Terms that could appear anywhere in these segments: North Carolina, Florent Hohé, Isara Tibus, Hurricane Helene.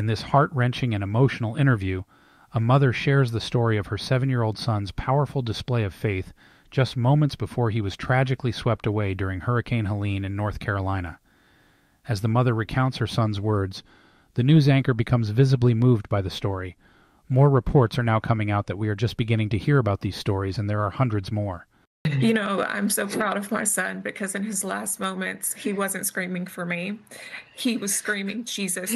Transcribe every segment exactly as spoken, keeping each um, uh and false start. In this heart-wrenching and emotional interview, a mother shares the story of her seven-year-old son's powerful display of faith just moments before he was tragically swept away during Hurricane Helene in North Carolina. As the mother recounts her son's words, the news anchor becomes visibly moved by the story. More reports are now coming out that we are just beginning to hear about these stories, and there are hundreds more. You know, I'm so proud of my son because in his last moments, he wasn't screaming for me. He was screaming, Jesus,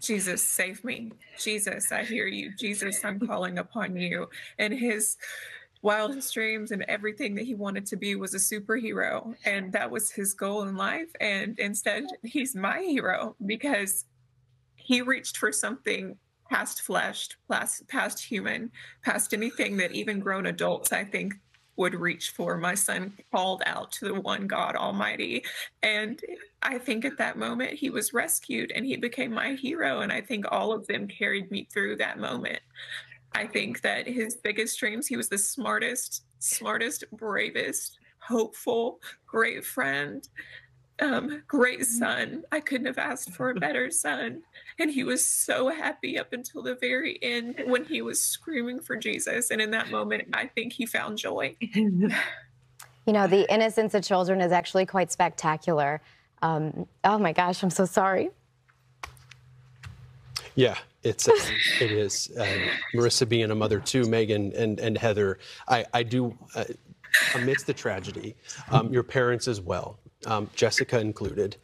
Jesus, save me. Jesus, I hear you. Jesus, I'm calling upon you. And his wildest dreams and everything that he wanted to be was a superhero. And that was his goal in life. And instead, he's my hero because he reached for something past flesh, past, past human, past anything that even grown adults, I think, would reach for. My son called out to the one God Almighty. And I think at that moment he was rescued and he became my hero. And I think all of them carried me through that moment. I think that his biggest dreams, he was the smartest, smartest, bravest, hopeful, great friend, um, great son. I couldn't have asked for a better son. And he was so happy up until the very end when he was screaming for Jesus. And in that moment, I think he found joy. You know, the innocence of children is actually quite spectacular. Um, oh my gosh, I'm so sorry. Yeah, it's, uh, it is. Uh, Marissa being a mother too, Megan and, and Heather, I, I do, uh, amidst the tragedy, um, your parents as well, um, Jessica included,